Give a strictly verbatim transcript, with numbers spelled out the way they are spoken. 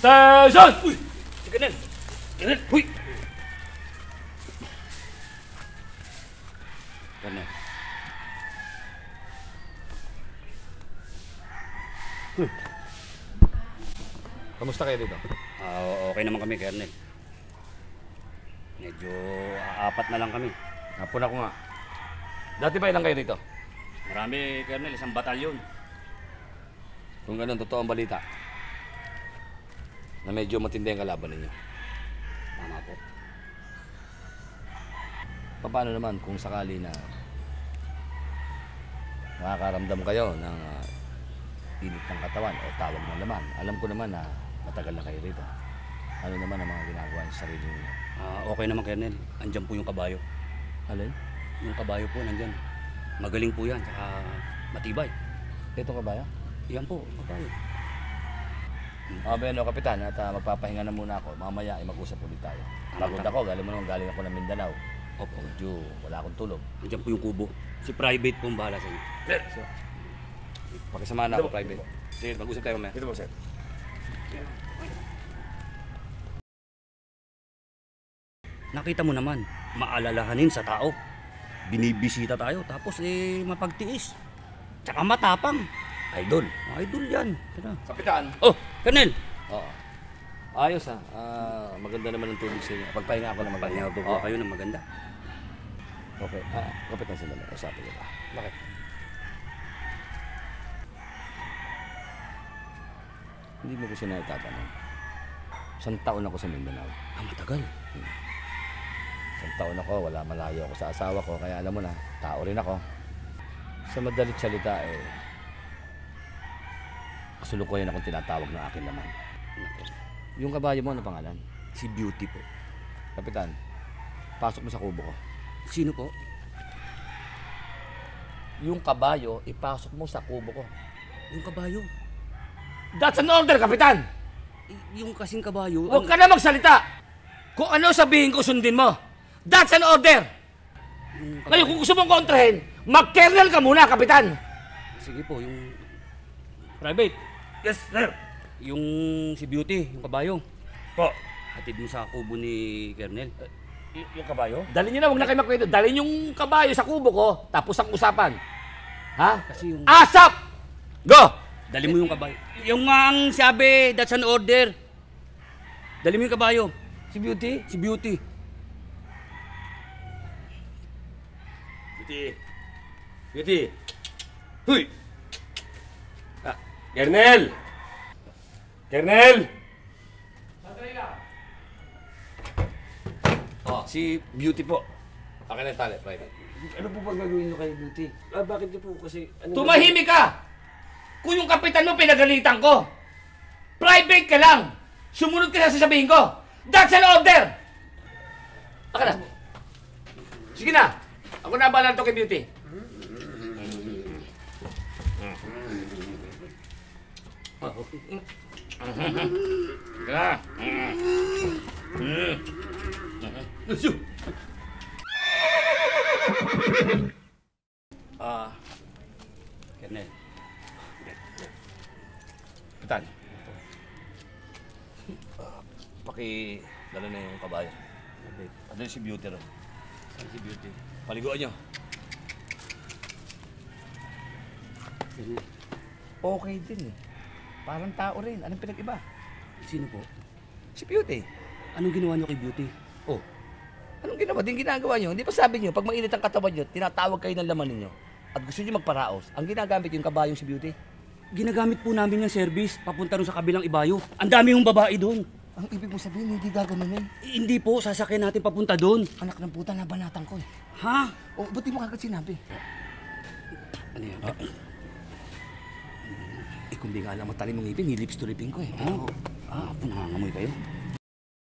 Station! Uy! Kanan! Kanan! Uy! Kanan. Hmm. Kamusta kayo dito? Uh, okay naman kami, Colonel. Medyo apat na lang kami. Napun ako nga. Dati ba ilang kayo dito? Marami, Colonel. Isang batalyon. Kung ganun, totoo ang balita na medyo matindi ang kalaban ninyo. Tama po. Paano naman kung sakali na makakaramdam kayo ng uh, init ng katawan o tawag ng laman? Alam ko naman na matagal na kayo rito. Ano naman ang mga ginagawa sa sarili ninyo? Uh, okay naman, Colonel. Andiyan po yung kabayo. Alin? Yung kabayo po, nandyan. Magaling po yan, saka matibay. Ito kabayo? Yan po, kabayo. Ah, bueno, Kapitan, at uh, magpapahinga na muna ako. Mamaya ay mag-usap ulit tayo. Pagod ako, galing mo naman, galing ako ng Mindanao. Opo. Medyo, wala akong tulog. Andiyan po yung kubo. Si Private po ang bahala sa inyo. So, pakisama na ako, Private. Sige, mag-usap tayo mamaya. Dito po, sir. Nakita mo naman, maalalahanin sa tao. Binibisita tayo, tapos eh, mapagtiis. Tsaka matapang. Idol. Idol yan. Tara. Kapitan. Oh, Colonel. Oo. Ayos ha. Uh, maganda naman ang tubig sa inyo. Pagpahinga ako na magpahinga ako. Oo, kayo na maganda. Okay. Ah, Kapitan sila na. Usapin nila. Bakit? Hindi mo kasi naitatanong. Isang taon ako sa Mindanao. Ah, matagal. Hmm. Isang taon ako. Wala, malayo ako sa asawa ko. Kaya alam mo na, tao rin ako. Sa madalit salita eh, kasulukoyan akong tinatawag ng akin naman. Yung kabayo mo, ano pangalan? Si Beauty po. Kapitan, pasok mo sa kubo ko. Sino po? Yung kabayo, ipasok mo sa kubo ko. Yung kabayo? That's an order, Kapitan! Y yung kasing kabayo... Huwag ang... ka na magsalita! Kung ano sabihin ko, sundin mo. That's an order! Yung... Ngayon, kung gusto mong kontrahin, mag-kernel ka muna, Kapitan! Sige po, yung... Private! Yes, sir! Yung si Beauty, yung kabayo. Po? Hatid mo sa kubo ni Colonel. Uh, yung kabayo? Dalhin nyo na, huwag na kayo magkwento. Dalhin yung kabayo sa kubo ko, tapos ang usapan. Ha? Kasi yung... ASAP! Go! Dalhin mo yung kabayo. Yung ang sabi, that's an order. Dalhin mo yung kabayo. Si Beauty? Si Beauty. Beauty. Beauty. Huy! Colonel! Colonel! Sandali lang! Oh, si Beauty po. Akin ang tali, Private. Ano po ba gagawin nyo kay Beauty? Ah, bakit nyo po kasi... Ano tumahimik ka! Kung yung kapitan mo pinagalitan ko! Private ka lang! Sumunod ka sa sasabihin ko! That's an order! Akin na! Sige na! Ako na bahala to kay Beauty. Ah, Colonel. Kapitan. Pakidala na yung kabayo. Ano si Beauty ron? Saan si Beauty? Paliguan nyo. Okay din eh. Parang tao rin. Anong pinag-iba? Sino po? Si Beauty. Anong ginawa niyo kay Beauty? Oh. Anong ginawa din ginagawa niyo? Hindi pa sabi niyo, pag mainit ang katawan niyo, tinatawag kayo ng laman niyo at gusto niyo magparaos. Ang ginagamit yung kabayong si Beauty? Ginagamit po namin yung service papunta rin sa kabilang ibayo. Ang dami yung babae doon. Ang ibig mong sabihin, hindi gagawin yun? Eh, hindi po, sasakyan natin papunta doon. Anak ng puta, nabanatan ko eh. Ha? O, ba't di mo kagad sinabi? Ano yan? Ah. Kung di ka alam, matali mong ngipin, nilipstolipin ko eh. Ah, ah, nangangamoy kayo.